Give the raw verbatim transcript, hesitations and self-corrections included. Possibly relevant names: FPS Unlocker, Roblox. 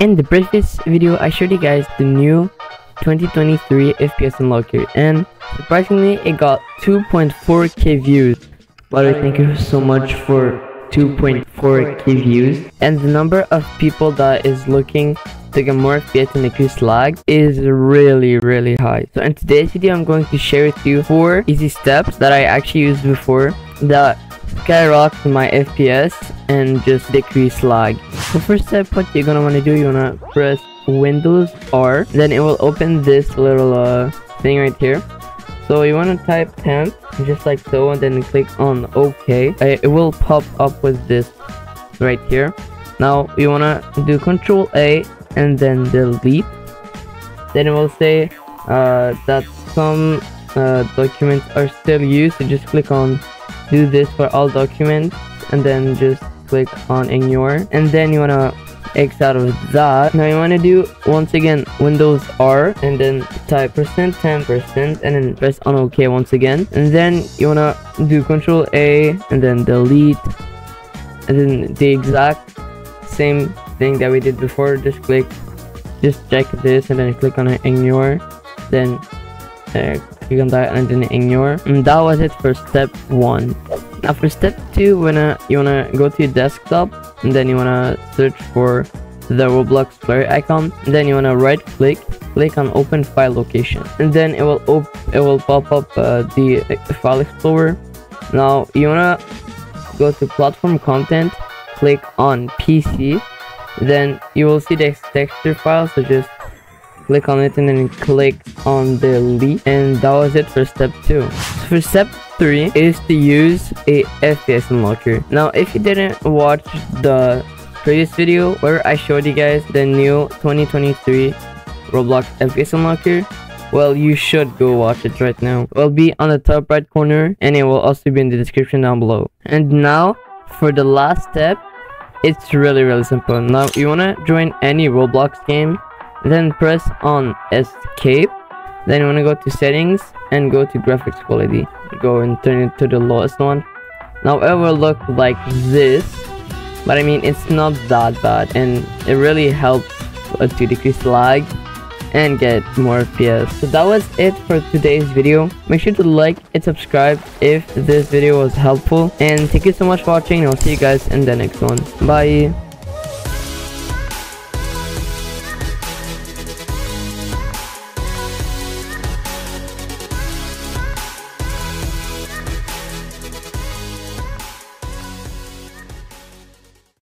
In the previous video, I showed you guys the new twenty twenty-three F P S Unlocker, and surprisingly it got two point four K views. But thank you so much for two point four K views, and the number of people that is looking to get more F P S and decrease lag is really really high. So in today's video, I'm going to share with you four easy steps that I actually used before that skyrocket my F P S and just decrease lag. So first step, what you're gonna want to do, you wanna press Windows R, then it will open this little uh, thing right here. So you wanna type temp just like so, and then click on OK. It will pop up with this right here. Now you wanna do Control A and then delete. Then it will say uh, that some uh, documents are still used, so just click on do this for all documents and then just click on ignore, and then you want to X out of that. Now you want to do once again Windows R and then type percent ten percent and then press on OK once again, and then you want to do Control A and then delete, and then the exact same thing that we did before, just click just check this and then click on ignore, then uh, click on that and then ignore. And that was it for step one. Now for step two, wanna you wanna go to your desktop and then you wanna search for the Roblox player icon, and then you wanna right click, click on open file location, and then it will op it will pop up uh, the file explorer. Now you wanna go to platform content, click on P C, then you will see the texture file, so just click on it and then click on delete. And that was it for step two. So for step three is to use a F P S unlocker. Now if you didn't watch the previous video where I showed you guys the new twenty twenty-three Roblox F P S unlocker, well, you should go watch it right now. It will be on the top right corner and it will also be in the description down below. And now for the last step, it's really really simple. Now you want to join any Roblox game, then press on escape, then you want to go to settings and go to graphics quality, go and turn it to the lowest one. Now it will look like this, but I mean it's not that bad, and it really helps uh, to decrease lag and get more F P S. So that was it for today's video. Make sure to like and subscribe if this video was helpful, and thank you so much for watching, and I'll see you guys in the next one. Bye.